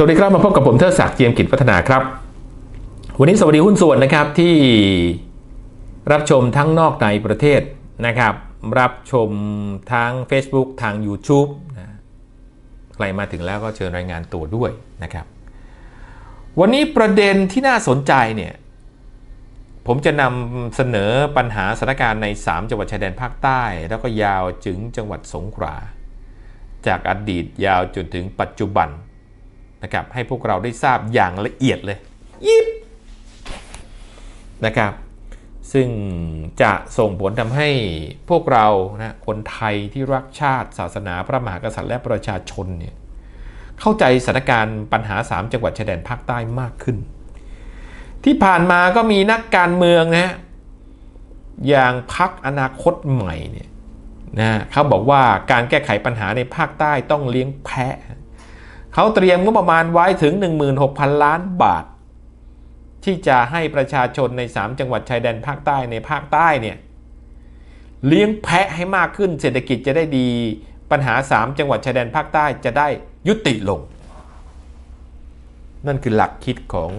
สวัสดีครับมาพบกับผมเทิดศักดิ์เจียมกิจพัฒนาครับวันนี้สวัสดีหุ้นส่วนนะครับที่รับชมทั้งนอกในประเทศนะครับรับชมทาง Facebook ทาง YouTube นะใครมาถึงแล้วก็เชิญรายงานตัวด้วยนะครับวันนี้ประเด็นที่น่าสนใจเนี่ยผมจะนำเสนอปัญหาสถานการณ์ใน3จังหวัดชายแดนภาคใต้แล้วก็ยาวถึงจังหวัดสงขลาจากอดีตยาวจนถึงปัจจุบันนะครับให้พวกเราได้ทราบอย่างละเอียดเลยยิบนะครับซึ่งจะส่งผลทำให้พวกเรานะคนไทยที่รักชาติศาสนาพระมหากษัตริย์และประชาชนเนี่ยเข้าใจสถานการณ์ปัญหา3จังหวัดชายแดนภาคใต้มากขึ้นที่ผ่านมาก็มีนักการเมืองนะอย่างพรรคอนาคตใหม่เนี่ยนะเขาบอกว่าการแก้ไขปัญหาในภาคใต้ต้องเลี้ยงแพะเขาเตรียมงบประมาณไว้ถึง 16,000 ล้านบาทที่จะให้ประชาชนใน3จังหวัดชายแดนภาคใต้ในภาคใต้เนี่ยเลี้ยงแพะให้มากขึ้นเศรษฐกิจจะได้ดีปัญหา3จังหวัดชายแดนภาคใต้จะได้ยุติลงนั่นคือหลักคิดของ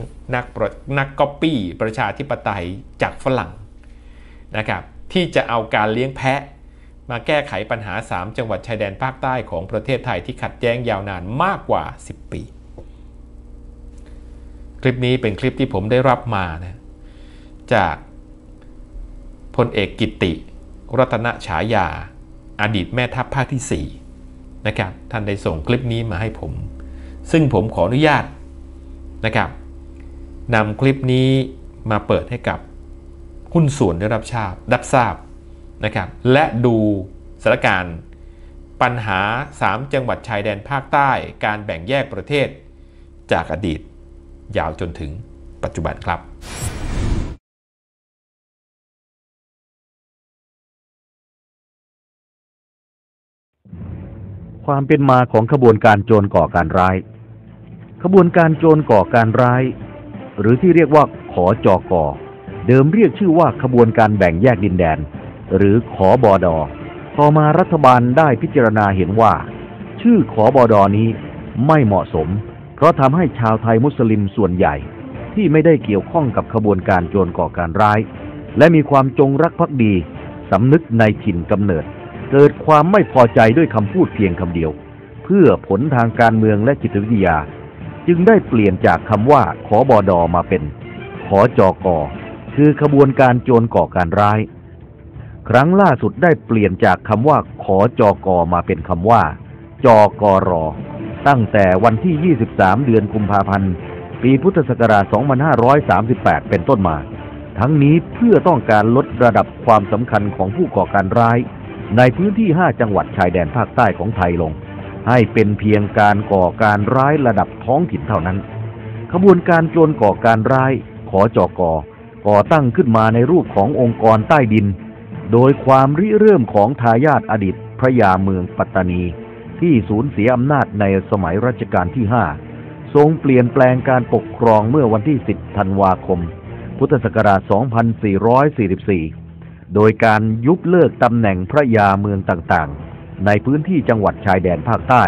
นักก๊อปปี้ประชาธิปไตยจากฝรั่งนะครับที่จะเอาการเลี้ยงแพะมาแก้ไขปัญหา3จังหวัดชายแดนภาคใต้ของประเทศไทยที่ขัดแย้งยาวนานมากกว่า10ปีคลิปนี้เป็นคลิปที่ผมได้รับมานะจากพลเอกกิติรัตนฉายาอดีตแม่ทัพภาคที่4นะครับท่านได้ส่งคลิปนี้มาให้ผมซึ่งผมขออนุญาตนะครับนำคลิปนี้มาเปิดให้กับหุ้นส่วนได้รับทราบนะครับและดูสถานการณ์ปัญหา3จังหวัดชายแดนภาคใต้การแบ่งแยกประเทศจากอดีตยาวจนถึงปัจจุบันครับความเป็นมาของขบวนการโจรก่อการร้ายขบวนการโจรก่อการร้ายหรือที่เรียกว่าขจก.เดิมเรียกชื่อว่าขบวนการแบ่งแยกดินแดนหรือขบด.ต่อมารัฐบาลได้พิจารณาเห็นว่าชื่อขบด.นี้ไม่เหมาะสมเพราะทำให้ชาวไทยมุสลิมส่วนใหญ่ที่ไม่ได้เกี่ยวข้องกับขบวนการโจรก่อการร้ายและมีความจงรักภักดีสำนึกในถิ่นกำเนิดเกิดความไม่พอใจด้วยคำพูดเพียงคำเดียวเพื่อผลทางการเมืองและจิตวิทยาจึงได้เปลี่ยนจากคำว่าขบด.มาเป็นขจก.คือขบวนการโจรก่อการร้ายครั้งล่าสุดได้เปลี่ยนจากคำว่าขจก.มาเป็นคำว่าจกร.ตั้งแต่วันที่ 23 เดือนกุมภาพันธ์ปีพุทธศักราช 2538 เป็นต้นมาทั้งนี้เพื่อต้องการลดระดับความสำคัญของผู้ก่อการร้ายในพื้นที่ 5 จังหวัดชายแดนภาคใต้ของไทยลงให้เป็นเพียงการก่อการร้ายระดับท้องถิ่นเท่านั้นขบวนการโจรก่อการร้ายขจก.ก่อตั้งขึ้นมาในรูปขององค์กรใต้ดินโดยความริเริ่มของทายาทอดีตพระยาเมืองปัตตานีที่สูญเสียอำนาจในสมัยรัชกาลที่ 5 ทรงเปลี่ยนแปลงการปกครองเมื่อวันที่ 10 ธันวาคม พุทธศักราช 2444 โดยการยุบเลิกตำแหน่งพระยาเมืองต่างๆในพื้นที่จังหวัดชายแดนภาคใต้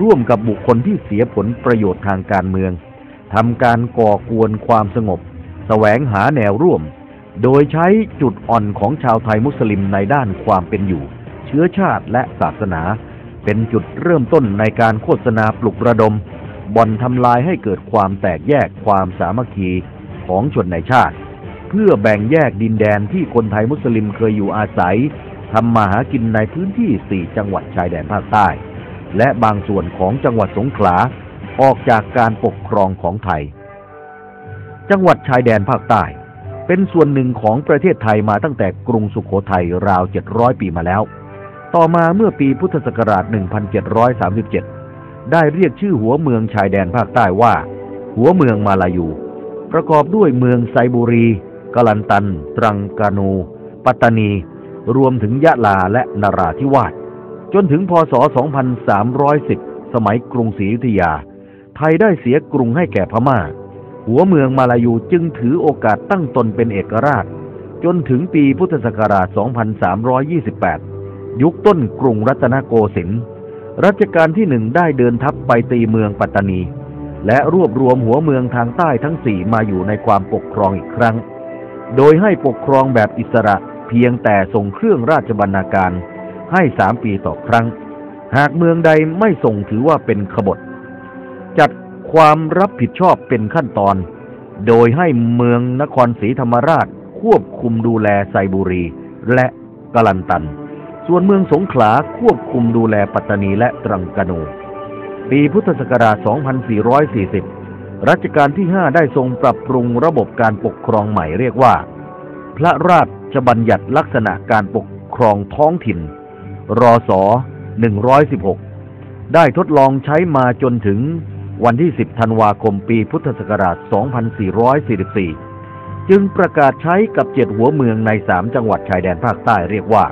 ร่วมกับบุคคลที่เสียผลประโยชน์ทางการเมืองทำการก่อกวนความสงบแสวงหาแนวร่วมโดยใช้จุดอ่อนของชาวไทยมุสลิมในด้านความเป็นอยู่เชื้อชาติและศาสนาเป็นจุดเริ่มต้นในการโฆษณาปลุกระดมบ่อนทำลายให้เกิดความแตกแยกความสามัคคีของชนในชาติเพื่อแบ่งแยกดินแดนที่คนไทยมุสลิมเคยอยู่อาศัยทำมาหากินในพื้นที่4จังหวัดชายแดนภาคใต้และบางส่วนของจังหวัดสงขลาออกจากการปกครองของไทยจังหวัดชายแดนภาคใต้เป็นส่วนหนึ่งของประเทศไทยมาตั้งแต่กรุงสุโขทัยราว700 ปีมาแล้วต่อมาเมื่อปีพุทธศักราช 1737 ได้เรียกชื่อหัวเมืองชายแดนภาคใต้ว่าหัวเมืองมาลายูประกอบด้วยเมืองไซบุรีกะลันตันตรังกานูปัตตานีรวมถึงยะลาและนราธิวาสจนถึงพศ 2310 สมัยกรุงศรีอยุธยาไทยได้เสียกรุงให้แก่พม่าหัวเมืองมาลายูจึงถือโอกาสตั้งตนเป็นเอกราชจนถึงปีพุทธศักราช 2328ยุคต้นกรุงรัตนโกสินทร์รัชกาลที่ 1ได้เดินทัพไปตีเมืองปัตตานี และรวบรวมหัวเมืองทางใต้ทั้งสี่มาอยู่ในความปกครองอีกครั้งโดยให้ปกครองแบบอิสระเพียงแต่ส่งเครื่องราชบรรณาการให้3 ปีต่อครั้งหากเมืองใดไม่ส่งถือว่าเป็นขบฏจัดความรับผิดชอบเป็นขั้นตอนโดยให้เมืองนครศรีธรรมราชควบคุมดูแลไซบุรีและกะลันตันส่วนเมืองสงขลาควบคุมดูแลปัตตานีและตรังกะโนปีพุทธศักราช 2440 รัชกาลที่ 5 ได้ทรงปรับปรุงระบบการปกครองใหม่เรียกว่าพระราชบัญญัติลักษณะการปกครองท้องถิ่นรศ116ได้ทดลองใช้มาจนถึงวันที่10ธันวาคมปีพุทธศักราช 2444 จึงประกาศใช้กับ7หัวเมืองใน3จังหวัดชายแดนภาคใต้เรียกว่า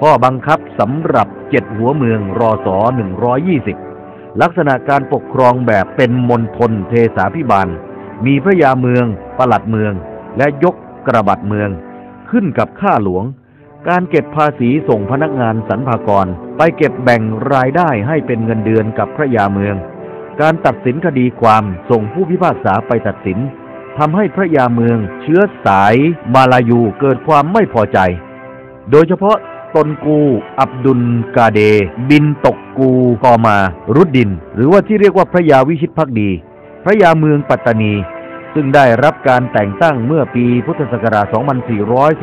ข้อบังคับสำหรับ7หัวเมืองรศ120ลักษณะการปกครองแบบเป็นมณฑลเทศาภิบาลมีพระยาเมืองปลัดเมืองและยกกระบัดเมืองขึ้นกับข้าหลวงการเก็บภาษีส่งพนักงานสรรพากรไปเก็บแบ่งรายได้ให้เป็นเงินเดือนกับพระยาเมืองการตัดสินคดีความส่งผู้พิพากษาไปตัดสินทำให้พระยาเมืองเชื้อสายมาลายูเกิดความไม่พอใจโดยเฉพาะตนกูอับดุลกาเดบินตกกูกอมารุดดินหรือว่าที่เรียกว่าพระยาวิชิตภักดีพระยาเมืองปัตตานีซึ่งได้รับการแต่งตั้งเมื่อปีพุทธศักราช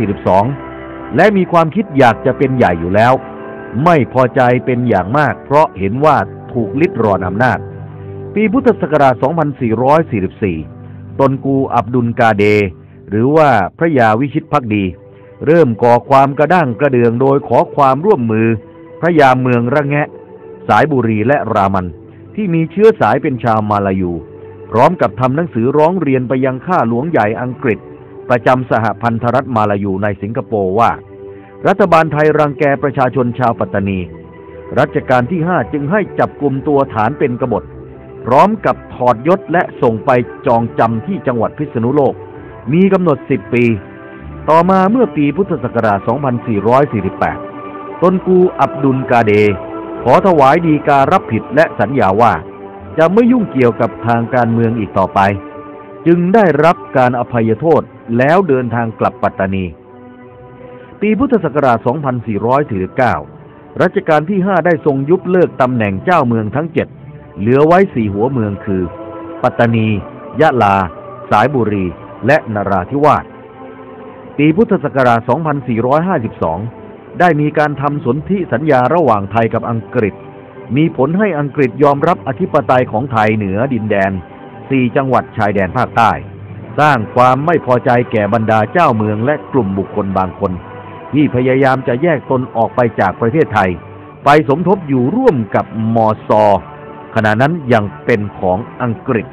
2442 และมีความคิดอยากจะเป็นใหญ่อยู่แล้วไม่พอใจเป็นอย่างมากเพราะเห็นว่าถูกลิดรอนอำนาจปีพุทธศักราช 2444 ตนกูอับดุลกาเดหรือว่าพระยาวิชิตภักดีเริ่มก่อความกระด้างกระเดืองโดยขอความร่วมมือพระยาเมืองระแงะสายบุรีและรามันที่มีเชื้อสายเป็นชาวมาลายูพร้อมกับทำหนังสือร้องเรียนไปยังข้าหลวงใหญ่อังกฤษประจำสหพันธรัฐมาลายูในสิงคโปร์ว่ารัฐบาลไทยรังแกประชาชนชาวปัตตานีรัชกาลที่ 5 จึงให้จับกุมตัวฐานเป็นกบฏพร้อมกับถอดยศและส่งไปจองจำที่จังหวัดพิษณุโลกมีกำหนด10 ปีต่อมาเมื่อปีพุทธศักราช 2448 ตนกูอับดุลกาเดขอถวายฎีการัผิดและสัญญาว่าจะไม่ยุ่งเกี่ยวกับทางการเมืองอีกต่อไปจึงได้รับการอภัยโทษแล้วเดินทางกลับปัตตานีปีพุทธศักราช 2449 รัชกาลที่ 5 ได้ทรงยุบเลิกตำแหน่งเจ้าเมืองทั้ง 7 เหลือไว้4หัวเมืองคือปัตตานียะลาสายบุรีและนราธิวาสปีพุทธศักราช 2452 ได้มีการทำสนธิสัญญาระหว่างไทยกับอังกฤษมีผลให้อังกฤษยอมรับอธิปไตยของไทยเหนือดินแดน4จังหวัดชายแดนภาคใต้สร้างความไม่พอใจแก่บรรดาเจ้าเมืองและกลุ่มบุคคลบางคนที่พยายามจะแยกตนออกไปจากประเทศไทยไปสมทบอยู่ร่วมกับมซขณะนั้นยังเป็นของอังกฤษ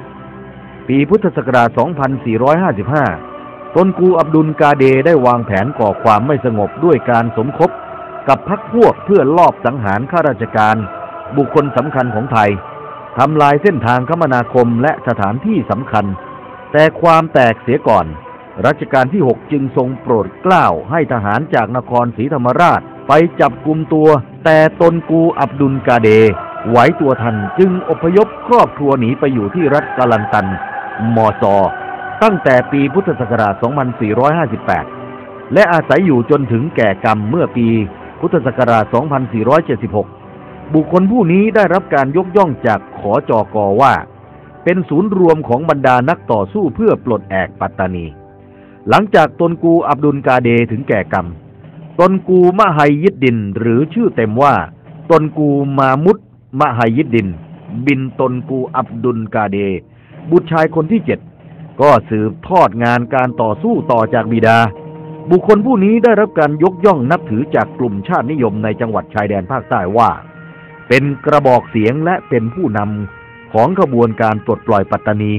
ปีพุทธศักราช 2455 ตนกูอับดุลกาเดได้วางแผนก่อความไม่สงบด้วยการสมคบกับพรรคพวกเพื่อลอบสังหารข้าราชการบุคคลสำคัญของไทยทำลายเส้นทางคมนาคมและสถานที่สำคัญแต่ความแตกเสียก่อนรัชกาลที่ 6 จึงทรงโปรดเกล้าให้ทหารจากนครศรีธรรมราชไปจับกุมตัวแต่ตนกูอับดุลกาเดไหวตัวทันจึงอพยพครอบครัวหนีไปอยู่ที่รัฐกะลันตันมซตั้งแต่ปีพุทธศักราช 2458 และอาศัยอยู่จนถึงแก่กรรมเมื่อปีพุทธศักราช 2476บุคคลผู้นี้ได้รับการยกย่องจากขจก.ว่าเป็นศูนย์รวมของบรรดานักต่อสู้เพื่อปลดแอกปัตตานีหลังจากตนกูอับดุลกาเดถึงแก่กรรมตนกูมะไฮยิดดินหรือชื่อเต็มว่าตนกูมามุดมะไฮยิดดินบินตนกูอับดุลกาเดบุตรชายคนที่ 7ก็สืบทอดงานการต่อสู้ต่อจากบิดาบุคคลผู้นี้ได้รับการยกย่องนับถือจากกลุ่มชาตินิยมในจังหวัดชายแดนภาคใต้ว่าเป็นกระบอกเสียงและเป็นผู้นำของขบวนการปลดปล่อยปัตตานี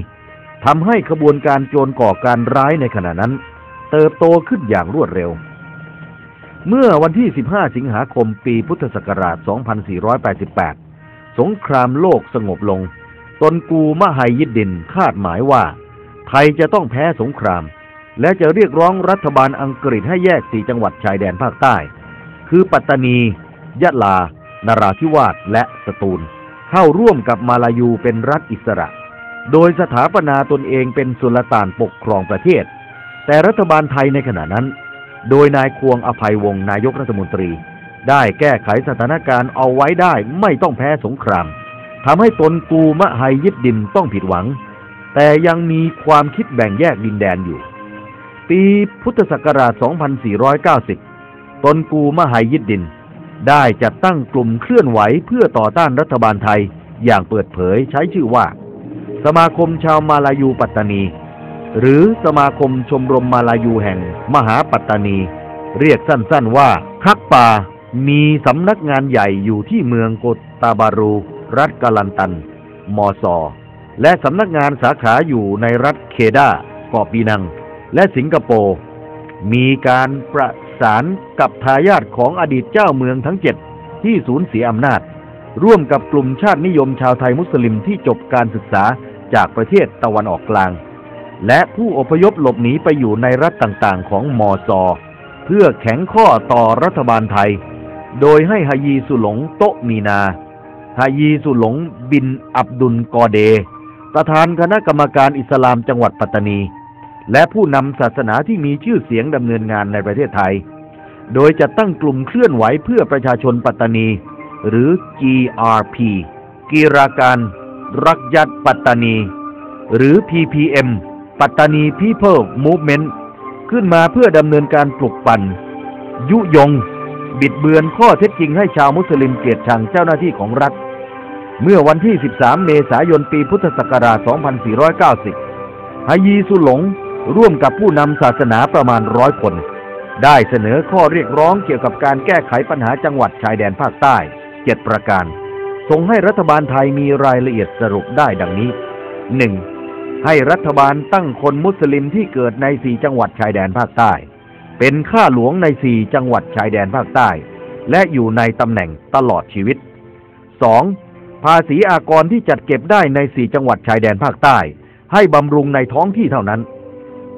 ทำให้ขบวนการโจรก่อการร้ายในขณะนั้นเติบโตขึ้นอย่างรวดเร็วเมื่อวันที่15สิงหาคมปีพุทธศักราช 2488 สงครามโลกสงบลงตนกูมะไฮยิดดินคาดหมายว่าไทยจะต้องแพ้สงครามและจะเรียกร้องรัฐบาลอังกฤษให้แยก4จังหวัดชายแดนภาคใต้คือปัตตานียะลานราธิวาสและสตูลเข้าร่วมกับมาลายูเป็นรัฐอิสระ โดยสถาปนาตนเองเป็นสุลต่านปกครองประเทศแต่รัฐบาลไทยในขณะนั้นโดยนายควงอภัยวงศ์นายกรัฐมนตรีได้แก้ไขสถานการณ์เอาไว้ได้ไม่ต้องแพ้สงครามทำให้ตนกูมะไฮยิดดินต้องผิดหวังแต่ยังมีความคิดแบ่งแยกดินแดนอยู่ปีพุทธศักราช 2490 ตนกูมะไฮยิดดินได้จัดตั้งกลุ่มเคลื่อนไหวเพื่อต่อต้านรัฐบาลไทยอย่างเปิดเผยใช้ชื่อว่าสมาคมชาวมาลายูปัตตานีหรือสมาคมชมรมมาลายูแห่งมหาปัตตานีเรียกสั้นๆว่าฮักปามีสำนักงานใหญ่อยู่ที่เมืองโกตาบารูรัฐกาลันตันมสและสำนักงานสาขาอยู่ในรัฐเคดาเกาะปีนังและสิงคโปร์มีการประสานกับทายาทของอดีตเจ้าเมืองทั้งเจ็ดที่สูญเสียอำนาจร่วมกับกลุ่มชาตินิยมชาวไทยมุสลิมที่จบการศึกษาจากประเทศตะวันออกกลางและผู้อพยพหลบหนีไปอยู่ในรัฐต่างๆของมสเพื่อแข็งข้อต่อรัฐบาลไทยโดยให้ฮายีสุหลงโตะมีนาฮายีสุหลงบินอับดุลกอเดประธานคณะกรรมการอิสลามจังหวัดปัตตานีและผู้นำศาสนาที่มีชื่อเสียงดำเนินงานในประเทศไทยโดยจะตั้งกลุ่มเคลื่อนไหวเพื่อประชาชนปัตตานีหรือ GRP กีฬาการรักยัดปัตตานีหรือ PPM ปัตตานี People Movement ขึ้นมาเพื่อดำเนินการปลุกปั่นยุยงบิดเบือนข้อเท็จจริงให้ชาวมุสลิมเกลียดชังเจ้าหน้าที่ของรัฐเมื่อวันที่ 13 เมษายน ปีพุทธศักราช 2490 ฮายีสุหลงร่วมกับผู้นำศาสนาประมาณ100 คนได้เสนอข้อเรียกร้องเกี่ยวกับการแก้ไขปัญหาจังหวัดชายแดนภาคใต้7 ประการส่งให้รัฐบาลไทยมีรายละเอียดสรุปได้ดังนี้ 1. ให้รัฐบาลตั้งคนมุสลิมที่เกิดใน4 จังหวัดชายแดนภาคใต้เป็นข้าหลวงใน4 จังหวัดชายแดนภาคใต้และอยู่ในตำแหน่งตลอดชีวิต 2. ภาษีอากรที่จัดเก็บได้ใน4 จังหวัดชายแดนภาคใต้ให้บำรุงในท้องที่เท่านั้น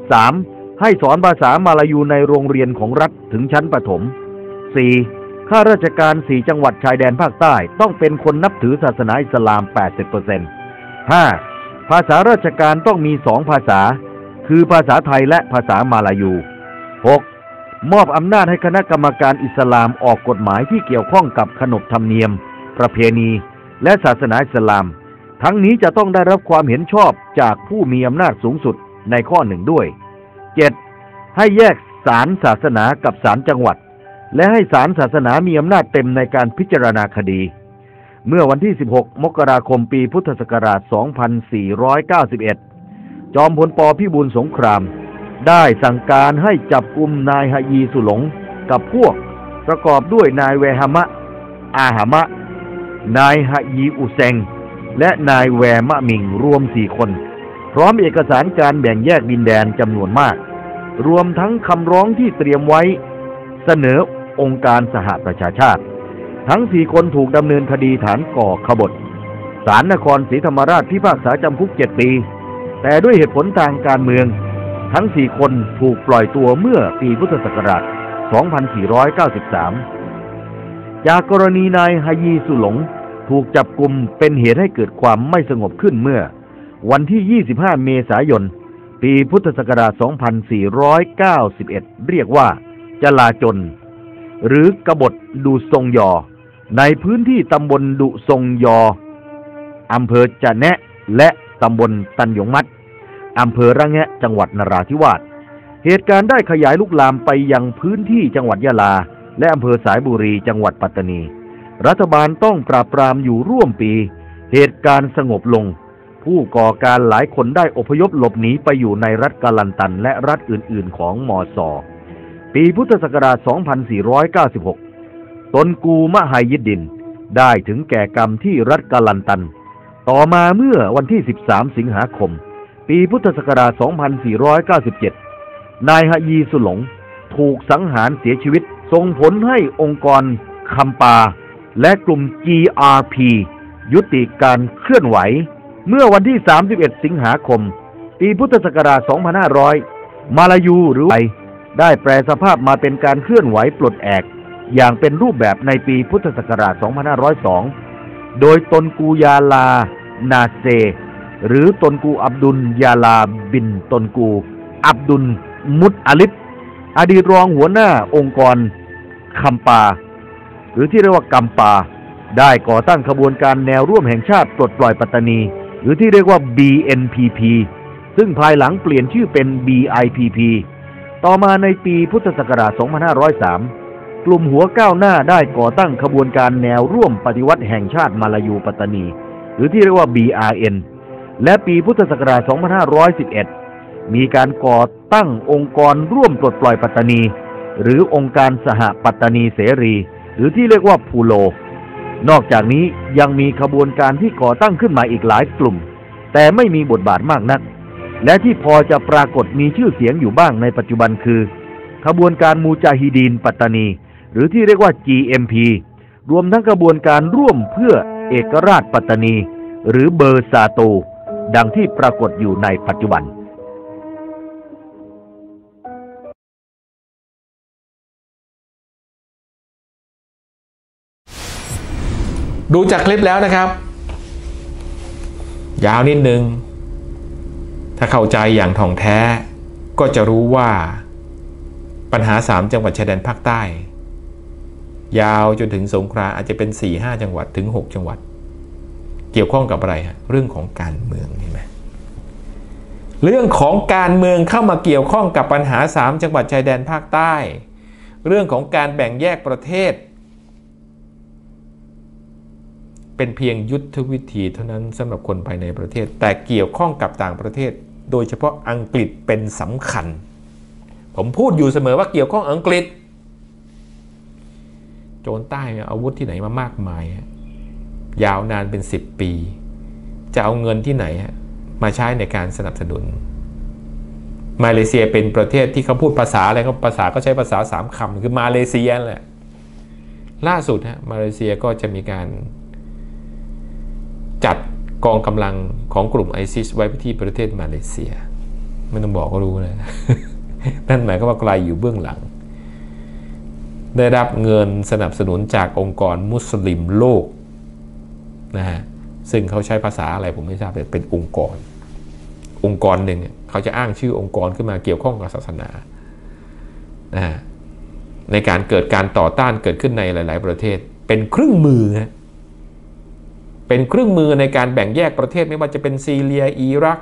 3. ให้สอนภาษามาลายูในโรงเรียนของรัฐถึงชั้นประถม 4. ข้าราชการ4 จังหวัดชายแดนภาคใต้ต้องเป็นคนนับถือศาสนาอิสลาม 80% 5. ภาษาราชการต้องมี2 ภาษาคือภาษาไทยและภาษามาลายู 6.มอบอำนาจให้คณะกรรมการอิสลามออกกฎหมายที่เกี่ยวข้องกับขนบธรรมเนียมประเพณีและศาสนาอิสลามทั้งนี้จะต้องได้รับความเห็นชอบจากผู้มีอำนาจสูงสุดในข้อ1ด้วย 7. ให้แยกศาลศาสนากับศาลจังหวัดและให้ศาลศาสนามีอำนาจเต็มในการพิจารณาคดีเมื่อวันที่ 16 มกราคม ปีพุทธศักราช 2491 จอมพล ป.พิบูลสงครามได้สั่งการให้จับกุมนายฮายีสุหลงกับพวกประกอบด้วยนายเวหามะอาหามะนายฮายีอุเซงและนายแวมะมิงรวม4 คนพร้อมเอกสารการแบ่งแยกดินแดนจำนวนมากรวมทั้งคำร้องที่เตรียมไว้เสนอองค์การสหประชาชาติทั้ง4 คนถูกดำเนินคดีฐานก่อขบฏศาลนครศรีธรรมราชพิพากษาจำคุก7 ปีแต่ด้วยเหตุผลทางการเมืองทั้ง4 คนถูกปล่อยตัวเมื่อปีพุทธศักราช 2493 จากกรณีนายฮายีสุหลงถูกจับกุมเป็นเหตุให้เกิดความไม่สงบขึ้นเมื่อวันที่ 25 เมษายน ปีพุทธศักราช 2491 เรียกว่าจลาจลหรือกบฏดุทรงยอในพื้นที่ตำบลดุทรงยออำเภอจะแนะและตำบลตันหยงมัดอำเภอระแงะจังหวัดนราธิวาสเหตุการณ์ได้ขยายลุกลามไปยังพื้นที่จังหวัดยะลาและอำเภอสายบุรีจังหวัดปัตตานีรัฐบาลต้องปราบปรามอยู่ร่วมปีเหตุการณ์สงบลงผู้ก่อการหลายคนได้อพยพหลบหนีไปอยู่ในรัฐกาลันตันและรัฐอื่นๆของมสปีพุทธศักราช 2496 ตนกูมะไฮยิดดินได้ถึงแก่กรรมที่รัฐกาลันตันต่อมาเมื่อวันที่ 13 สิงหาคมปีพุทธศักราช 2497 นายฮายีสุหลงถูกสังหารเสียชีวิตส่งผลให้องค์กรคัมปาและกลุ่ม GRP ยุติการเคลื่อนไหวเมื่อวันที่ 31 สิงหาคมปีพุทธศักราช 2500 มาลายูหรือไทยได้แปลสภาพมาเป็นการเคลื่อนไหวปลดแอกอย่างเป็นรูปแบบในปีพุทธศักราช 2502 โดยตนกูยาลานาเซ หรือตนกูอับดุลยาลาบินตนกูอับดุลมุตอาลิฟอดีตรองหัวหน้าองค์กรกัมปาหรือที่เรียกว่ากัมปาได้ก่อตั้งขบวนการแนวร่วมแห่งชาติปลดปล่อยปัตตานีหรือที่เรียกว่า BNPP ซึ่งภายหลังเปลี่ยนชื่อเป็น BIPP ต่อมาในปีพุทธศักราช 2503 กลุ่มหัวก้าวหน้าได้ก่อตั้งขบวนการแนวร่วมปฏิวัติแห่งชาติมาลายูปัตตานีหรือที่เรียกว่า BRN และปีพุทธศักราช 2511 มีการก่อตั้งองค์กรร่วมปลดปล่อยปัตตานีหรือองค์การสหปัตตานีเสรีหรือที่เรียกว่าพูโลนอกจากนี้ยังมีขบวนการที่ก่อตั้งขึ้นมาอีกหลายกลุ่มแต่ไม่มีบทบาทมากนักและที่พอจะปรากฏมีชื่อเสียงอยู่บ้างในปัจจุบันคือขบวนการมูจาฮิดีนปัตตานีหรือที่เรียกว่า GMP รวมทั้งขบวนการร่วมเพื่อเอกราชปัตตานีหรือเบอร์ซาโตดังที่ปรากฏอยู่ในปัจจุบันดูจากคลิปแล้วนะครับยาวนิดนึงถ้าเข้าใจอย่างถ่องแท้ก็จะรู้ว่าปัญหา3จังหวัดชายแดนภาคใต้ยาวจนถึงสงขลาอาจจะเป็น 4-5 จังหวัดถึง 6 จังหวัดเกี่ยวข้องกับอะไรฮะเรื่องของการเมืองเห็นไหมเรื่องของการเมืองเข้ามาเกี่ยวข้องกับปัญหา3จังหวัดชายแดนภาคใต้เรื่องของการแบ่งแยกประเทศเป็นเพียงยุทธวิธีเท่านั้นสำหรับคนภายในประเทศแต่เกี่ยวข้องกับต่างประเทศโดยเฉพาะอังกฤษเป็นสำคัญผมพูดอยู่เสมอว่าเกี่ยวข้องอังกฤษโจรใต้อาวุธที่ไหนมามากมายยาวนานเป็น10 ปีจะเอาเงินที่ไหนมาใช้ในการสนับสนุนมาเลเซียเป็นประเทศที่เขาพูดภาษาอะไรเขาภาษาก็ใช้ภาษา3คำคือมาเลเซียแหละล่าสุดมาเลเซียก็จะมีการจัดกองกำลังของกลุ่มไอซิสไว้ที่ประเทศมาเลเซียไม่ต้องบอกก็รู้นะ นั่นหมายความว่าใครอยู่เบื้องหลังได้รับเงินสนับสนุนจากองค์กรมุสลิมโลกนะฮะซึ่งเขาใช้ภาษาอะไรผมไม่ทราบแต่เป็นองค์กรหนึ่งเขาจะอ้างชื่อองค์กรขึ้นมาเกี่ยวข้องกับศาสนานะฮะในการเกิดการต่อต้านเกิดขึ้นในหลายๆประเทศเป็นเครื่องมือนะเป็นเครื่องมือในการแบ่งแยกประเทศไม่ว่าจะเป็นซีเรียอิรัก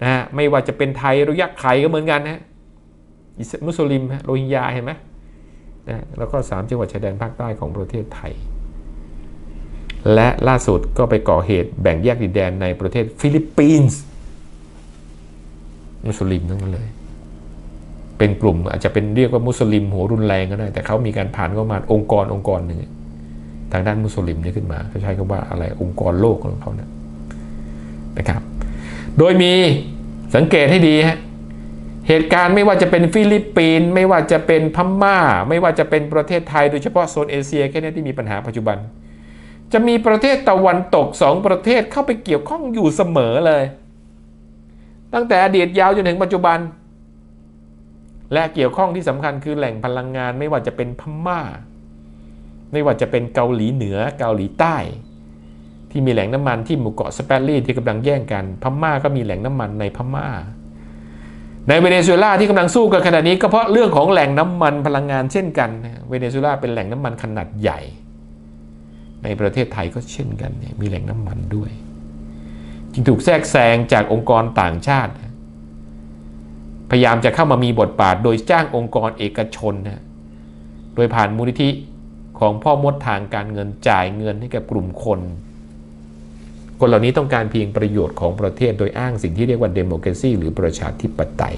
นะฮะไม่ว่าจะเป็นไทยหรือยักษ์ไข่ก็เหมือนกันนะมุสลิมโรฮิงญาเห็นไหมนะแล้วก็3จังหวัดชายแดนภาคใต้ของประเทศไทยและล่าสุดก็ไปก่อเหตุแบ่งแยกดินแดนในประเทศฟิลิปปินส์มุสลิมทั้งนั้นเลยเป็นกลุ่มอาจจะเป็นเรียกว่ามุสลิมหัวรุนแรงก็ได้แต่เขามีการผ่านเข้ามาองค์กรหนึ่งทางด้านมุสลิมนี่ขึ้นมาเขาใช้คำว่าอะไรองค์กรโลกของเขาเนี่ยนะครับโดยมีสังเกตให้ดีฮะเหตุการณ์ไม่ว่าจะเป็นฟิลิปปินส์ไม่ว่าจะเป็นพม่าไม่ว่าจะเป็นประเทศไทยโดยเฉพาะโซนเอเชียแค่นี้ที่มีปัญหาปัจจุบันจะมีประเทศตะวันตก2ประเทศเข้าไปเกี่ยวข้องอยู่เสมอเลยตั้งแต่อดีตยาวจนถึงปัจจุบันและเกี่ยวข้องที่สำคัญคือแหล่งพลังงานไม่ว่าจะเป็นพม่าไม่ว่าจะเป็นเกาหลีเหนือเกาหลีใต้ที่มีแหล่งน้ำมันที่หมู่เกาะสเปรลี่ที่กำลังแย่งกันพม่าก็มีแหล่งน้ำมันในพม่าในเวเนซุเอลาที่กำลังสู้กันขณะนี้ก็เพราะเรื่องของแหล่งน้ำมันพลังงานเช่นกันเวเนซุเอลาเป็นแหล่งน้ำมันขนาดใหญ่ในประเทศไทยก็เช่นกันมีแหล่งน้ำมันด้วยจึงถูกแทรกแซงจากองค์กรต่างชาติพยายามจะเข้ามามีบทบาทโดยจ้างองค์กรเอกชนโดยผ่านมูลนิธิของพ่อมดทางการเงินจ่ายเงินให้กับกลุ่มคนเหล่านี้ต้องการเพียงประโยชน์ของประเทศโดยอ้างสิ่งที่เรียกว่าเดโมแครซีหรือประชาธิปไตย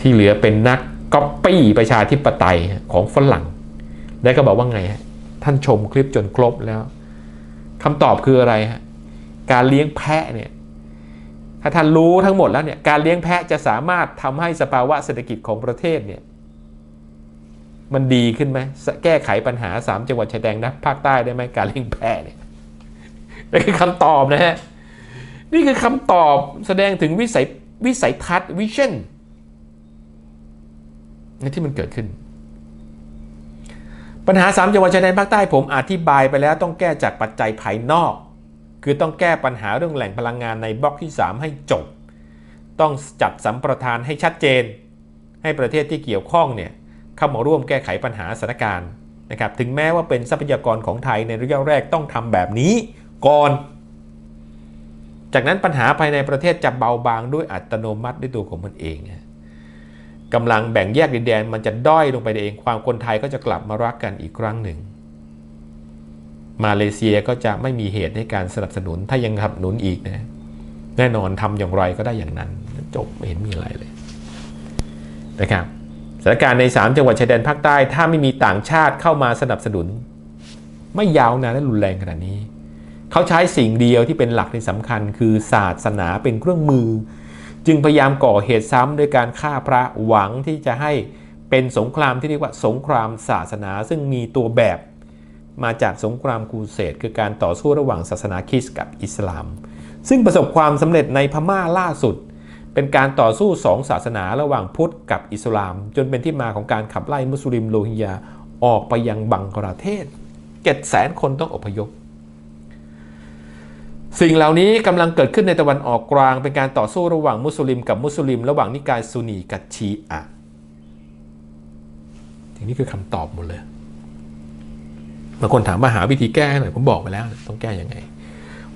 ที่เหลือเป็นนักก๊อปปี้ประชาธิปไตยของฝรั่งและก็บอกว่าไงฮะท่านชมคลิปจนครบแล้วคำตอบคืออะไรฮะการเลี้ยงแพะเนี่ยถ้าท่านรู้ทั้งหมดแล้วเนี่ยการเลี้ยงแพะจะสามารถทำให้สภาวะเศรษฐกิจของประเทศเนี่ยมันดีขึ้นไหมแก้ไขปัญหา3จังหวัดชายแดนภาคใต้ได้ไหมการเลี้ยงแพะเนี่ยนี่คือคำตอบนะฮะนี่คือคำตอบแสดงถึงวิสัยทัศน์วิชั่นที่มันเกิดขึ้นปัญหา3จังหวัดชายแดนภาคใต้ผมอธิบายไปแล้วต้องแก้จากปัจจัยภายนอก คือต้องแก้ปัญหาเรื่องแหล่งพลังงานในบล็อกที่3ให้จบต้องจัดสัมปทานให้ชัดเจนให้ประเทศที่เกี่ยวข้องเนี่ยเข้ามาร่วมแก้ไขปัญหาสถานการณ์นะครับถึงแม้ว่าเป็นทรัพยากรของไทยในระยะแรกต้องทำแบบนี้ก่อนจากนั้นปัญหาภายในประเทศจะเบาบางด้วยอัตโนมัติด้วยตัวของมันเองกำลังแบ่งแยกดินแดนมันจะด้อยลงไปเองความคนไทยก็จะกลับมารักกันอีกครั้งหนึ่งมาเลเซียก็จะไม่มีเหตุในการสนับสนุนถ้ายังสนับสนุนอีกนะแน่นอนทำอย่างไรก็ได้อย่างนั้นจบไม่เห็นมีอะไรเลยนะครับสถานการณ์ใน3จังหวัดชายแดนภาคใต้ถ้าไม่มีต่างชาติเข้ามาสนับสนุนไม่ยาวนานและรุนแรงขนาดนี้เขาใช้สิ่งเดียวที่เป็นหลักในสำคัญคือศาสนาเป็นเครื่องมือจึงพยายามก่อเหตุซ้ำด้วยการฆ่าพระหวังที่จะให้เป็นสงครามที่เรียกว่าสงครามศาสนาซึ่งมีตัวแบบมาจากสงครามครูเสดคือการต่อสู้ระหว่างศาสนาคริสต์กับอิสลามซึ่งประสบความสำเร็จในพม่าล่าสุดเป็นการต่อสู้2ศาสนาระหว่างพุทธกับอิสลามจนเป็นที่มาของการขับไล่มุสลิมโรฮิงญาออกไปยังบังกลาเทศ 700,000 คนต้องอพยพสิ่งเหล่านี้กำลังเกิดขึ้นในตะวันออกกลางเป็นการต่อสู้ระหว่างมุสลิมกับมุสลิมระหว่างนิกายซุนีกับชีอะทีนี้คือคำตอบหมดเลยบางคนถามมาหาวิธีแก้หน่อยผมบอกไปแล้วต้องแก้ยังไง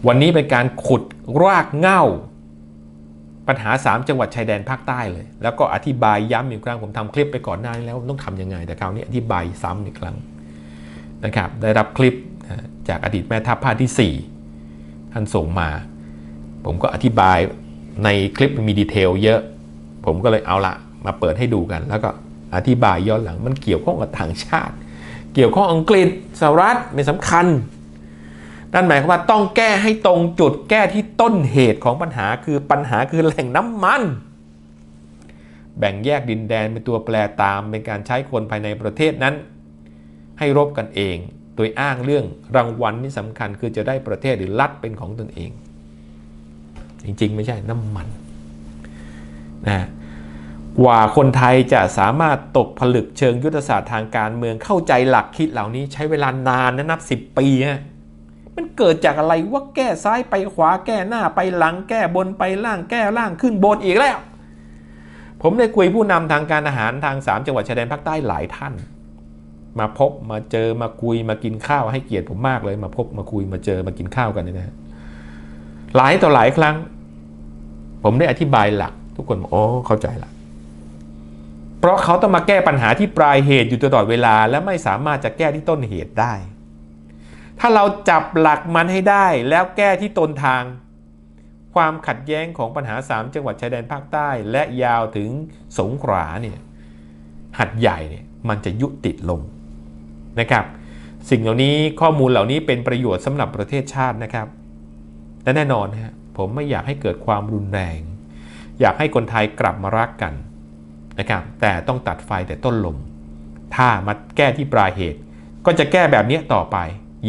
วันนี้เป็นการขุดรากเหง้าปัญหา3จังหวัดชายแดนภาคใต้เลยแล้วก็อธิบายย้ำอีกครั้งผมทำคลิปไปก่อนหน้านี้แล้วต้องทำยังไงแต่คราวนี้อธิบายซ้ำอีกครั้งนะครับได้รับคลิปจากอดีตแม่ทัพภาคที่4ท่านส่งมาผมก็อธิบายในคลิปมีดีเทลเยอะผมก็เลยเอาละมาเปิดให้ดูกันแล้วก็อธิบายย้อนหลังมันเกี่ยวข้องกับทางชาติเกี่ยวข้องอังกฤษสหรัฐเป็นสำคัญนั่นหมายความว่าต้องแก้ให้ตรงจุดแก้ที่ต้นเหตุของปัญหาคือแหล่งน้ำมันแบ่งแยกดินแดนเป็นตัวแปรตามเป็นการใช้คนภายในประเทศนั้นให้รบกันเองโดยอ้างเรื่องรางวัลที่สำคัญคือจะได้ประเทศหรือรัฐเป็นของตนเองจริงๆไม่ใช่น้ำมันนะกว่าคนไทยจะสามารถตกผลึกเชิงยุทธศาสตร์ทางการเมืองเข้าใจหลักคิดเหล่านี้ใช้เวลานานนะนับ10 ปีนะมันเกิดจากอะไรว่าแก้ซ้ายไปขวาแก้หน้าไปหลังแก้บนไปล่างแก้ล่างขึ้นบนอีกแล้วผมได้คุยผู้นำทางการอาหารทาง3จังหวัดชายแดนภาคใต้หลายท่านมาพบมาเจอมาคุยมากินข้าวให้เกียรติผมมากเลยมาพบมาคุยมาเจอมากินข้าวกันนะฮะหลายต่อหลายครั้งผมได้อธิบายหลักทุกคนบอกอ๋อเข้าใจละเพราะเขาต้องมาแก้ปัญหาที่ปลายเหตุอยู่ตลอดเวลาและไม่สามารถจะแก้ที่ต้นเหตุได้ถ้าเราจับหลักมันให้ได้แล้วแก้ที่ต้นทางความขัดแย้งของปัญหา3จังหวัดชายแดนภาคใต้และยาวถึงสงขลาเนี่ยหัดใหญ่เนี่ยมันจะยุติลงนะครับสิ่งเหล่านี้ข้อมูลเหล่านี้เป็นประโยชน์สำหรับประเทศชาตินะครับและแน่นอนฮะผมไม่อยากให้เกิดความรุนแรงอยากให้คนไทยกลับมารักกันนะครับแต่ต้องตัดไฟแต่ต้นลมถ้ามาแก้ที่ปลายเหตุก็จะแก้แบบนี้ต่อไป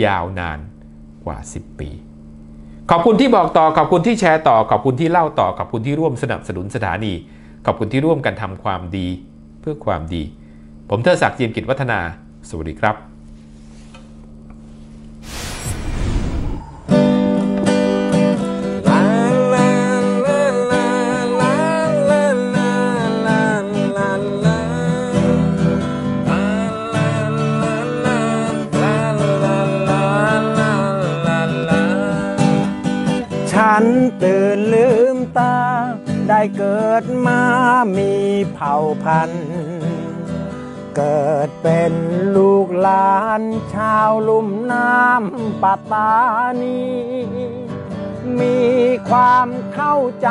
ยาวนานกว่า10 ปีขอบคุณที่บอกต่อขอบคุณที่แชร์ต่อขอบคุณที่เล่าต่อขอบคุณที่ร่วมสนับสนุนสถานีขอบคุณที่ร่วมกันทำความดีเพื่อความดีผมเทิดศักดิ์ เจียมกิจวัฒนาสวัสดีครับฉันตื่นลืมตาได้เกิดมามีเผ่าพันธุ์เกิดเป็นลูกหลานชาวลุ่มน้ำปัตตานีมีความเข้าใจ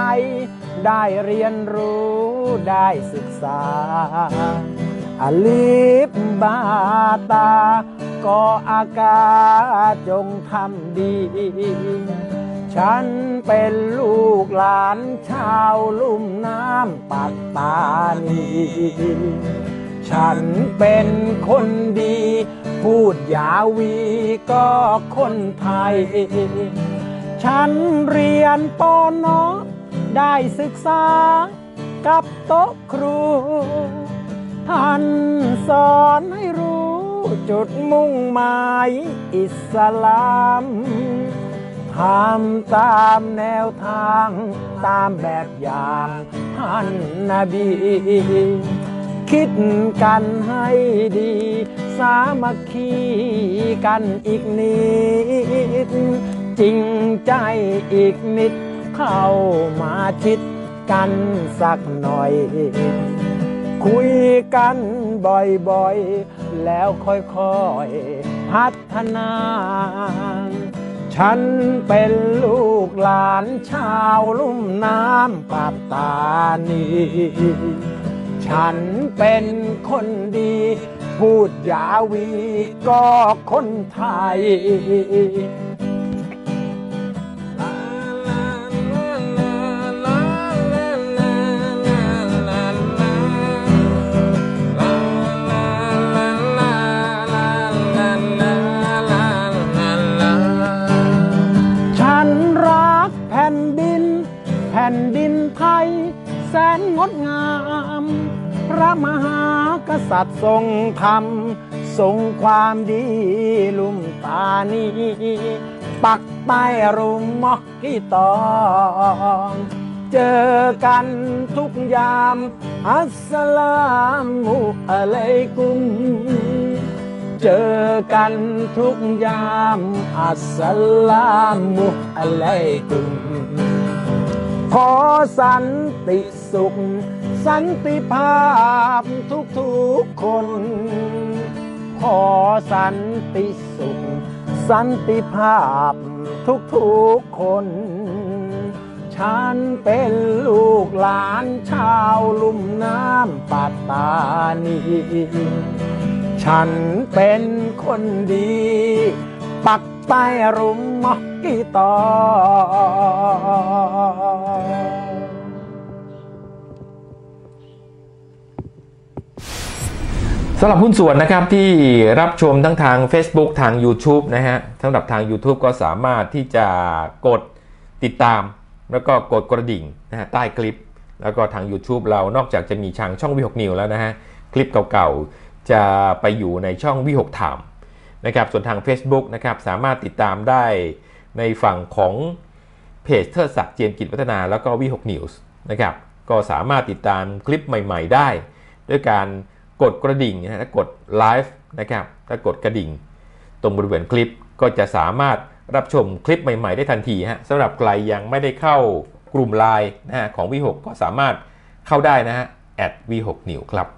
ได้เรียนรู้ได้ศึกษาอลิบบาตาก็อากาจงทำดีฉันเป็นลูกหลานชาวลุ่มน้ำปัตตานีฉันเป็นคนดีพูดยาวีก็คนไทยฉันเรียนป.น.ได้ศึกษากับโต๊ะครูท่านสอนให้รู้จุดมุ่งหมายอิสลาม ทำตามแนวทางตามแบบอย่างท่านนบีคิดกันให้ดีสามัคคีกันอีกนิดจริงใจอีกนิดเข้ามาชิดกันสักหน่อยคุยกันบ่อยๆแล้วค่อยๆพัฒนาฉันเป็นลูกหลานชาวลุ่มน้ำปัตตานีฉันเป็นคนดีพูดยาวีก็คนไทยฉันรักแผ่นดินไทยแสนงดงามพระมหากษัตริย์ทรงธรรมทรงความดีลุ่มตานีปักใต้รุมมอที่ตองเจอกันทุกยามอัสสลามุอะลัยกุมเจอกันทุกยามอัสสลามุอะลัยกุมขอสันติสุขสันติภาพทุกคนขอสันติสุขสันติภาพทุกคนฉันเป็นลูกหลานชาวลุ่มน้ำปัตตานีฉันเป็นคนดีปักใต้รุมมอกีตอสำหรับหุ้นส่วนนะครับที่รับชมทั้งทาง Facebook ทาง YouTube นะฮะสำหรับทาง YouTube ก็สามารถที่จะกดติดตามแล้วก็กดกระดิ่งนะฮะใต้คลิปแล้วก็ทาง YouTube เรานอกจากจะมีช่างช่องวิหกนิวแล้วนะฮะคลิปเก่าๆจะไปอยู่ในช่องวิหกถามนะครับส่วนทาง Facebook นะครับสามารถติดตามได้ในฝั่งของเพจเทิดศักดิ์เจียมกิจวัฒนาแล้วก็วิหกนิวส์นะครับก็สามารถติดตามคลิปใหม่ๆได้ด้วยการกดกระดิ่งนะกดไลฟ์นะครับถ้ากดกระดิ่งตรงบริเวณคลิปก็จะสามารถรับชมคลิปใหม่ๆได้ทันทีฮะสำหรับใครยังไม่ได้เข้ากลุ่มไลน์นะฮะของวิหกก็สามารถเข้าได้นะฮะ @วิหกนิวส์ครับ